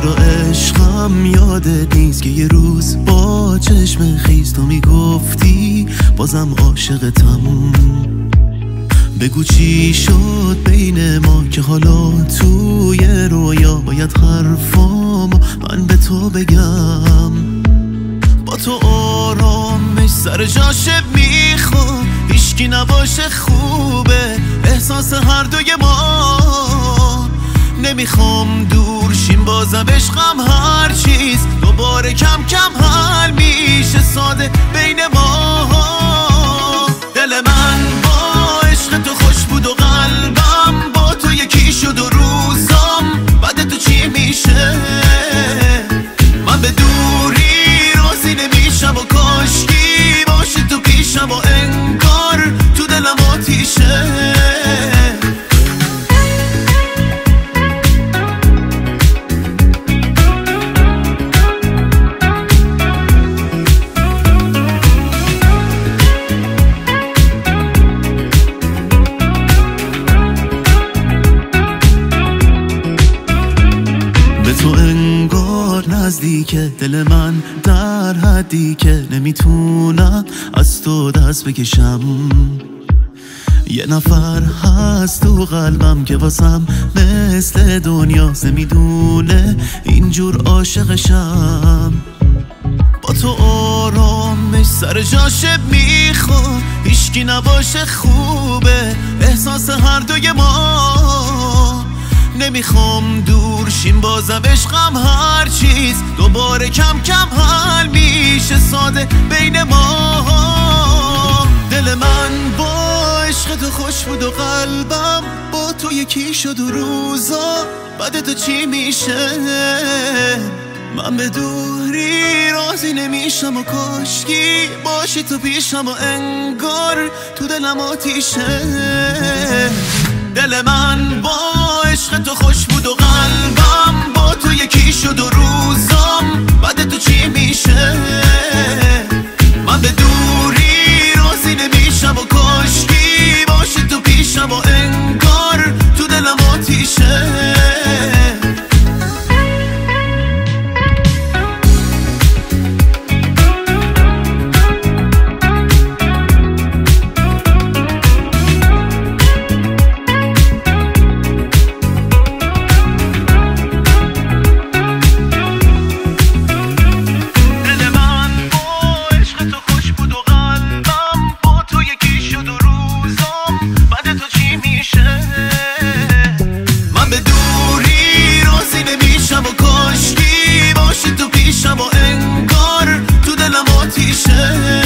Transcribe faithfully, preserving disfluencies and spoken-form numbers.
چرا عشقم یادت نیست که یه روز با چشم خیز تو میگفتی بازم عاشقتم؟ بگو چی شد بین ما که حالا توی رویا باید حرفام من به تو بگم؟ با تو آرامش سر جاشه میخوام، هیشکی نباشه خوبه احساس هر دوی ما. نمیخوام دور شیم، بازم عشقم هر چیز دوباره کم کم حل میشه ساده بین ما. دل من با عشق تو خوش بود و قلبم با تو یکی شد و روزم بعد تو چی میشه؟ من به دوری راضی نمیشم و کاشکی باشه تو پیشم و انگار تو دلم آتیشه. نزدیکه دل من در حدی که نمیتونم از تو دست بکشم. یه نفر هست تو قلبم که واسم مثل دنیا نمیدونه اینجور عاشقشم. با تو آرامش سر جاشه میخوام، هیشکی نباشه خوبه احساس هر دوی ما. نمیخوام دور شیم، بازم عشقم هر چیز دوباره کم کم حل میشه ساده بین ما. دل من با عشق تو خوش بود و قلبم با تو یکی شد و روزا بعد تو چی میشه؟ من به دوری راضی نمیشم و کاشکی باشی تو پیشم و انگار تو دلم آتیشه. دل من با عشق تو خوش بود و قلبم با تو یکی شد و روزم بعد تو چی میشه؟ من به دوری راضی نمیشم و کاشکی باشه تو پیشم و انگار تو دلم آتیشه. و انگار تو دلم آتیشه.